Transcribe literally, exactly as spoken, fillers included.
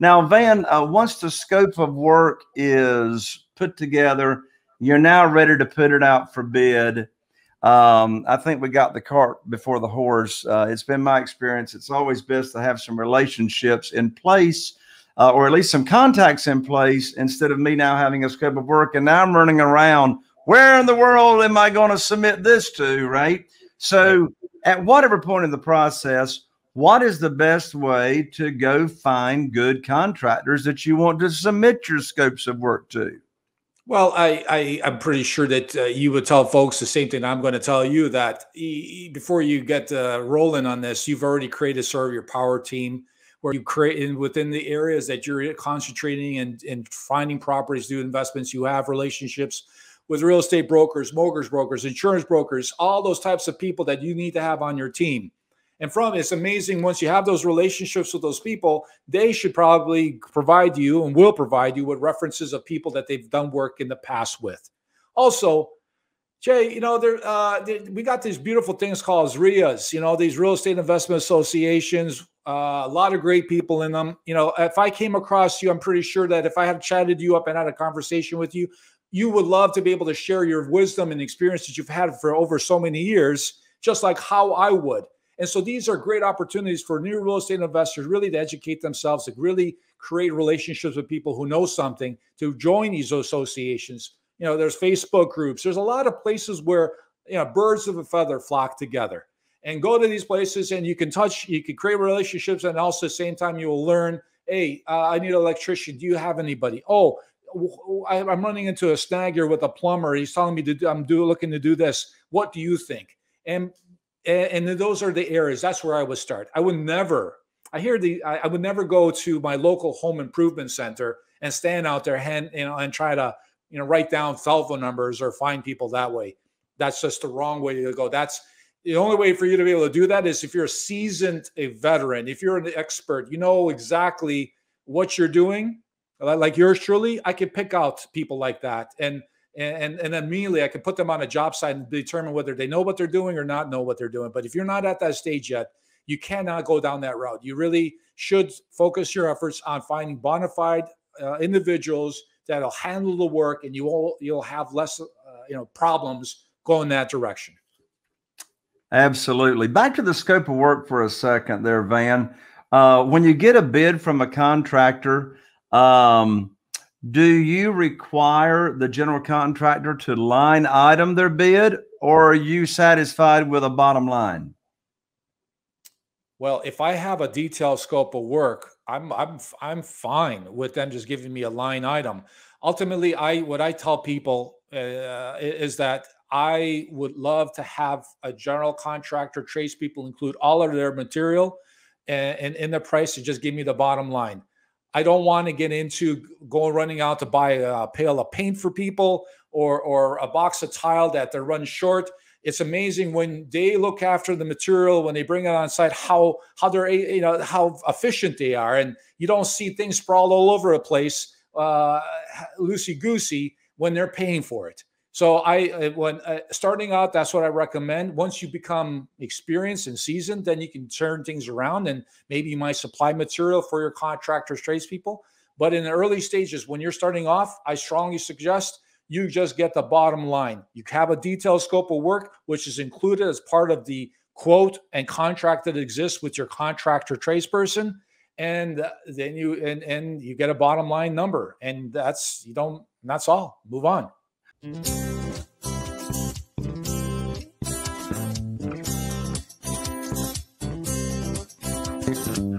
Now, Van, uh, once the scope of work is put together, you're now ready to put it out for bid. Um, I think we got the cart before the horse. Uh, it's been my experience. It's always best to have some relationships in place, uh, or at least some contacts in place, instead of me now having a scope of work. And now I'm running around, where in the world am I going to submit this to, right? So at whatever point in the process, what is the best way to go find good contractors that you want to submit your scopes of work to? Well, I, I, I'm pretty sure that uh, you would tell folks the same thing I'm going to tell you, that e before you get uh, rolling on this, you've already created sort of your power team, where you create in, within the areas that you're concentrating and, and finding properties, do investments. You have relationships with real estate brokers, mortgage brokers, insurance brokers, all those types of people that you need to have on your team. And from it's amazing, once you have those relationships with those people, they should probably provide you and will provide you with references of people that they've done work in the past with. Also, Jay, you know, there uh, they, we got these beautiful things called R I As, you know, these real estate investment associations, uh, a lot of great people in them. You know, if I came across you, I'm pretty sure that if I had chatted you up and had a conversation with you, you would love to be able to share your wisdom and experience that you've had for over so many years, just like how I would. And so these are great opportunities for new real estate investors really to educate themselves, to really create relationships with people who know something, to join these associations. You know, there's Facebook groups. There's a lot of places where, you know, birds of a feather flock together, and go to these places and you can touch, you can create relationships. And also at the same time, you will learn, hey, uh, I need an electrician. Do you have anybody? Oh, I'm running into a snag here with a plumber. He's telling me to do, I'm do, looking to do this. What do you think? And And those are the areas. That's where I would start. I would never, I hear the, I would never go to my local home improvement center and stand out there and, you know, and try to, you know, write down cell phone numbers or find people that way. That's just the wrong way to go. That's the only way for you to be able to do that is if you're a seasoned, a veteran, if you're an expert, you know exactly what you're doing. Like yours truly, I could pick out people like that. And And, and immediately I can put them on a job site and determine whether they know what they're doing or not know what they're doing. But if you're not at that stage yet, you cannot go down that route. You really should focus your efforts on finding bona fide uh, individuals that'll handle the work, and you will, you'll have less uh, you know, problems going that direction. Absolutely. Back to the scope of work for a second there, Van. Uh, when you get a bid from a contractor, um, do you require the general contractor to line item their bid, or are you satisfied with a bottom line? Well, if I have a detailed scope of work, I'm I'm I'm fine with them just giving me a line item. Ultimately, I what I tell people uh, is that I would love to have a general contractor, trades people include all of their material and, and in the price to just give me the bottom line. I don't want to get into going running out to buy a pail of paint for people or, or a box of tile that they're run short. It's amazing when they look after the material, when they bring it on site, how, how they're, you know, how efficient they are. And you don't see things sprawled all over a place, uh, loosey goosey, when they're paying for it. So I, when uh, starting out, that's what I recommend. Once you become experienced and seasoned, then you can turn things around, and maybe you might supply material for your contractors, tradespeople. But in the early stages, when you're starting off, I strongly suggest you just get the bottom line. You have a detailed scope of work, which is included as part of the quote and contract that exists with your contractor tradesperson. And then you, and, and you get a bottom line number, and that's, you don't, that's all. Move on. Mm-hmm. Thank you.